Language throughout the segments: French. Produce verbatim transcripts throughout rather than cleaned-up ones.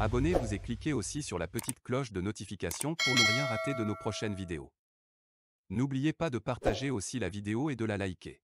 abonnez-vous et cliquez aussi sur la petite cloche de notification pour ne rien rater de nos prochaines vidéos. N'oubliez pas de partager aussi la vidéo et de la liker.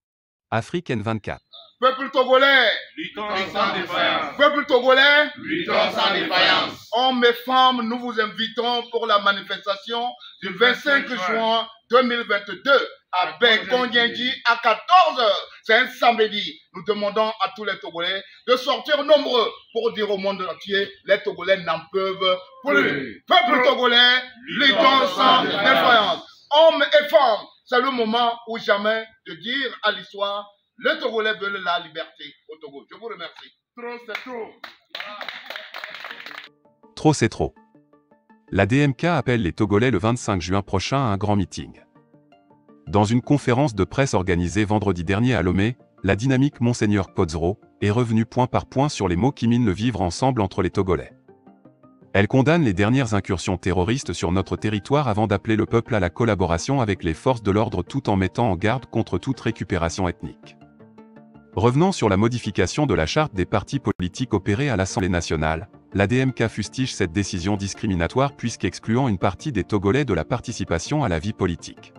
Afrique N vingt-quatre. Peuple togolais, luttons sans défaillance. Peuple togolais, luttons sans défaillance. Hommes et femmes, nous vous invitons pour la manifestation du vingt-cinq juin deux mille vingt-deux à Békojinji à quatorze heures. C'est un samedi. Nous demandons à tous les Togolais de sortir nombreux pour dire au monde entier, les Togolais n'en peuvent plus. Peuple togolais, luttons sans défaillance. Hommes et femmes, c'est le moment ou jamais de dire à l'histoire, les Togolais veulent la liberté au Togo. Je vous remercie. Trop c'est trop. Trop c'est trop. La D M K appelle les Togolais le vingt-cinq juin prochain à un grand meeting. Dans une conférence de presse organisée vendredi dernier à Lomé, la dynamique Mgr Kodzro est revenue point par point sur les mots qui minent le vivre ensemble entre les Togolais. Elle condamne les dernières incursions terroristes sur notre territoire avant d'appeler le peuple à la collaboration avec les forces de l'ordre tout en mettant en garde contre toute récupération ethnique. Revenant sur la modification de la charte des partis politiques opérée à l'Assemblée nationale, la D M K fustige cette décision discriminatoire puisqu'excluant une partie des Togolais de la participation à la vie politique.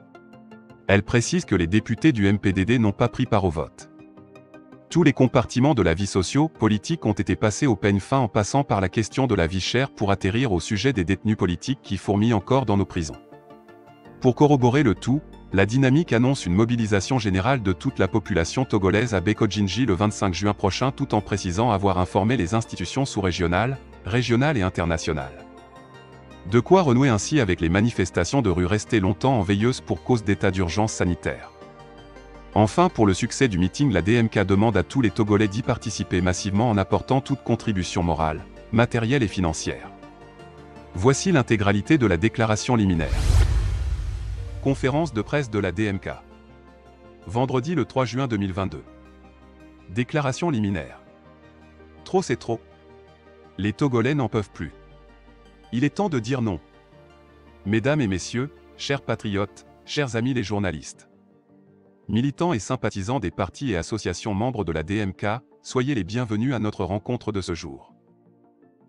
Elle précise que les députés du M P D D n'ont pas pris part au vote. Tous les compartiments de la vie socio-politique ont été passés au peigne fin en passant par la question de la vie chère pour atterrir au sujet des détenus politiques qui fourmillent encore dans nos prisons. Pour corroborer le tout, la dynamique annonce une mobilisation générale de toute la population togolaise à Békojinji le vingt-cinq juin prochain tout en précisant avoir informé les institutions sous-régionales, régionales et internationales. De quoi renouer ainsi avec les manifestations de rue restées longtemps en veilleuse pour cause d'état d'urgence sanitaire. Enfin, pour le succès du meeting, la D M K demande à tous les Togolais d'y participer massivement en apportant toute contribution morale, matérielle et financière. Voici l'intégralité de la déclaration liminaire. Conférence de presse de la D M K. Vendredi le trois juin deux mille vingt-deux. Déclaration liminaire. Trop c'est trop. Les Togolais n'en peuvent plus. Il est temps de dire non. Mesdames et messieurs, chers patriotes, chers amis les journalistes, militants et sympathisants des partis et associations membres de la D M K, soyez les bienvenus à notre rencontre de ce jour.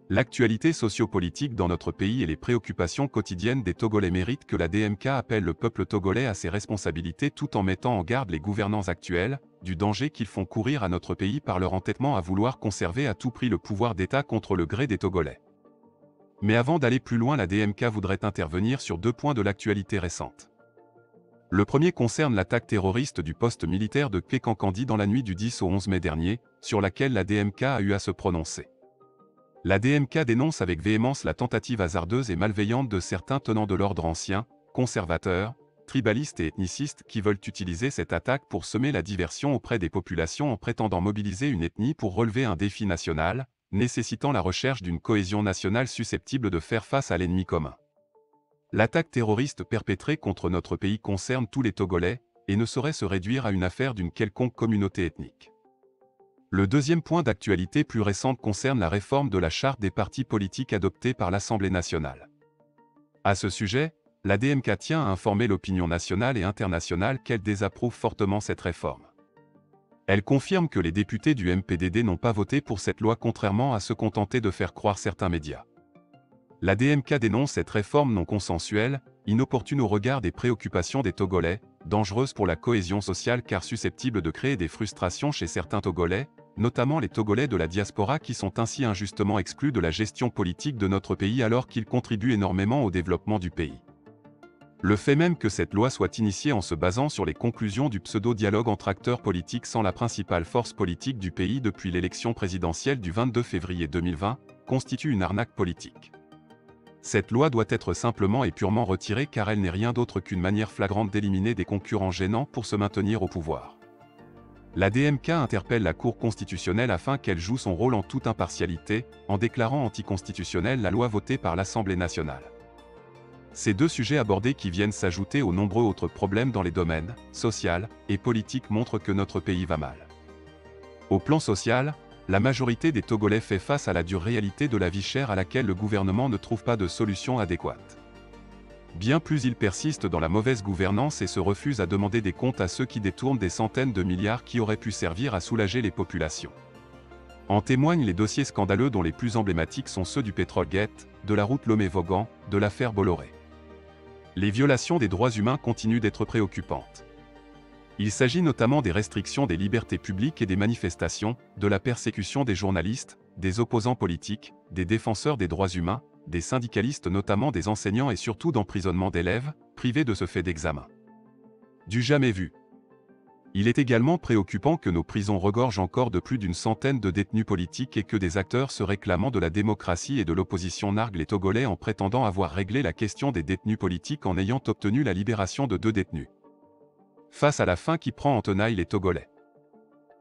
L'actualité sociopolitique dans notre pays et les préoccupations quotidiennes des Togolais méritent que la D M K appelle le peuple togolais à ses responsabilités tout en mettant en garde les gouvernants actuels, du danger qu'ils font courir à notre pays par leur entêtement à vouloir conserver à tout prix le pouvoir d'État contre le gré des Togolais. Mais avant d'aller plus loin, la D M K voudrait intervenir sur deux points de l'actualité récente. Le premier concerne l'attaque terroriste du poste militaire de Kékankandi dans la nuit du dix au onze mai dernier, sur laquelle la D M K a eu à se prononcer. La D M K dénonce avec véhémence la tentative hasardeuse et malveillante de certains tenants de l'ordre ancien, conservateurs, tribalistes et ethnicistes qui veulent utiliser cette attaque pour semer la diversion auprès des populations en prétendant mobiliser une ethnie pour relever un défi national, nécessitant la recherche d'une cohésion nationale susceptible de faire face à l'ennemi commun. L'attaque terroriste perpétrée contre notre pays concerne tous les Togolais et ne saurait se réduire à une affaire d'une quelconque communauté ethnique. Le deuxième point d'actualité plus récente concerne la réforme de la charte des partis politiques adoptée par l'Assemblée nationale. À ce sujet, la D M K tient à informer l'opinion nationale et internationale qu'elle désapprouve fortement cette réforme. Elle confirme que les députés du M P D D n'ont pas voté pour cette loi contrairement à se contenter de faire croire certains médias. La D M K dénonce cette réforme non consensuelle, inopportune au regard des préoccupations des Togolais, dangereuse pour la cohésion sociale car susceptible de créer des frustrations chez certains Togolais, notamment les Togolais de la diaspora qui sont ainsi injustement exclus de la gestion politique de notre pays alors qu'ils contribuent énormément au développement du pays. Le fait même que cette loi soit initiée en se basant sur les conclusions du pseudo-dialogue entre acteurs politiques sans la principale force politique du pays depuis l'élection présidentielle du vingt-deux février deux mille vingt, constitue une arnaque politique. Cette loi doit être simplement et purement retirée car elle n'est rien d'autre qu'une manière flagrante d'éliminer des concurrents gênants pour se maintenir au pouvoir. La D M K interpelle la Cour constitutionnelle afin qu'elle joue son rôle en toute impartialité, en déclarant anticonstitutionnelle la loi votée par l'Assemblée nationale. Ces deux sujets abordés qui viennent s'ajouter aux nombreux autres problèmes dans les domaines social et politique montrent que notre pays va mal. Au plan social, la majorité des Togolais fait face à la dure réalité de la vie chère à laquelle le gouvernement ne trouve pas de solution adéquate. Bien plus, ils persistent dans la mauvaise gouvernance et se refusent à demander des comptes à ceux qui détournent des centaines de milliards qui auraient pu servir à soulager les populations. En témoignent les dossiers scandaleux dont les plus emblématiques sont ceux du pétrole-guette, de la route Lomé-Vaughan, de l'affaire Bolloré. Les violations des droits humains continuent d'être préoccupantes. Il s'agit notamment des restrictions des libertés publiques et des manifestations, de la persécution des journalistes, des opposants politiques, des défenseurs des droits humains, des syndicalistes notamment des enseignants et surtout d'emprisonnement d'élèves, privés de ce fait d'examen. Du jamais vu. Il est également préoccupant que nos prisons regorgent encore de plus d'une centaine de détenus politiques et que des acteurs se réclamant de la démocratie et de l'opposition narguent les Togolais en prétendant avoir réglé la question des détenus politiques en ayant obtenu la libération de deux détenus. Face à la faim qui prend en tenaille les Togolais.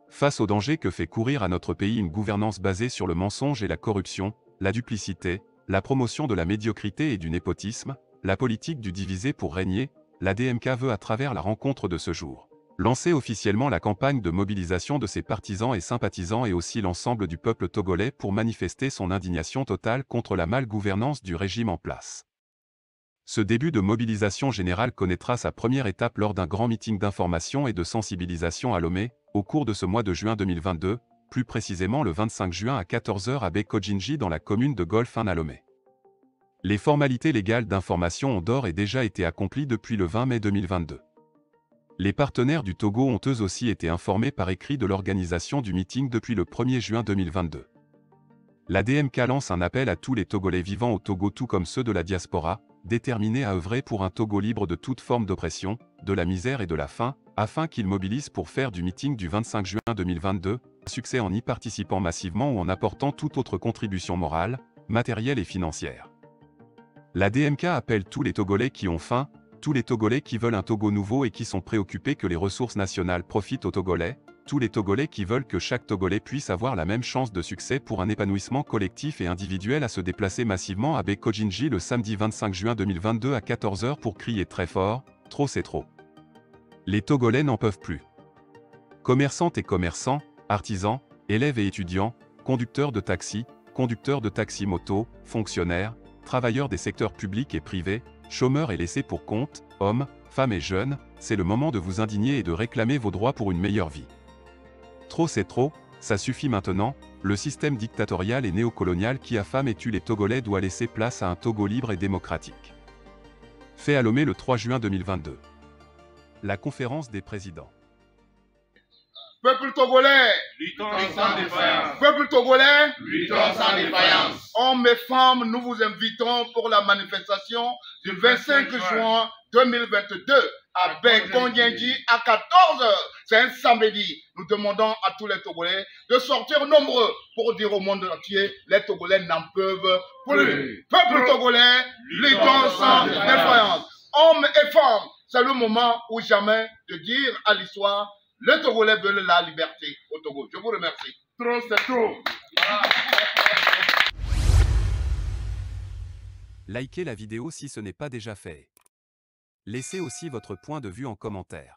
Face au danger que fait courir à notre pays une gouvernance basée sur le mensonge et la corruption, la duplicité, la promotion de la médiocrité et du népotisme, la politique du divisé pour régner, la D M K veut à travers la rencontre de ce jour, lancer officiellement la campagne de mobilisation de ses partisans et sympathisants et aussi l'ensemble du peuple togolais pour manifester son indignation totale contre la malgouvernance du régime en place. Ce début de mobilisation générale connaîtra sa première étape lors d'un grand meeting d'information et de sensibilisation à Lomé, au cours de ce mois de juin deux mille vingt-deux, plus précisément le vingt-cinq juin à quatorze heures à Békojinji dans la commune de Golfe un à Lomé. Les formalités légales d'information ont d'ores et déjà été accomplies depuis le vingt mai deux mille vingt-deux. Les partenaires du Togo ont eux aussi été informés par écrit de l'organisation du meeting depuis le premier juin deux mille vingt-deux. La D M K lance un appel à tous les Togolais vivant au Togo tout comme ceux de la diaspora, déterminés à œuvrer pour un Togo libre de toute forme d'oppression, de la misère et de la faim, afin qu'ils mobilisent pour faire du meeting du vingt-cinq juin deux mille vingt-deux, un succès en y participant massivement ou en apportant toute autre contribution morale, matérielle et financière. La D M K appelle tous les Togolais qui ont faim, tous les Togolais qui veulent un Togo nouveau et qui sont préoccupés que les ressources nationales profitent aux Togolais, tous les Togolais qui veulent que chaque Togolais puisse avoir la même chance de succès pour un épanouissement collectif et individuel à se déplacer massivement à Békojinji le samedi vingt-cinq juin deux mille vingt-deux à quatorze heures pour crier très fort « Trop c'est trop ». Les Togolais n'en peuvent plus. Commerçantes et commerçants, artisans, élèves et étudiants, conducteurs de taxi, conducteurs de taxi-moto, fonctionnaires, travailleurs des secteurs publics et privés, chômeurs et laissés pour compte, hommes, femmes et jeunes, c'est le moment de vous indigner et de réclamer vos droits pour une meilleure vie. Trop c'est trop, ça suffit maintenant, le système dictatorial et néocolonial qui affame et tue les Togolais doit laisser place à un Togo libre et démocratique. Fait à Lomé le trois juin deux mille vingt-deux. La conférence des présidents. Peuple togolais, luttons sans défaillance. Peuple togolais, luttons sans défaillance. Hommes et femmes, nous vous invitons pour la manifestation du vingt-cinq juin deux mille vingt-deux à Békojinji à quatorze heures. C'est un samedi. Nous demandons à tous les Togolais de sortir nombreux pour dire au monde entier les Togolais n'en peuvent plus. Peuple togolais, luttons sans défaillance. Hommes et femmes, c'est le moment ou jamais de dire à l'histoire: les Togolais veulent la liberté au Togo. Je vous remercie. Trop c'est trop. Likez la vidéo si ce n'est pas déjà fait. Laissez aussi votre point de vue en commentaire.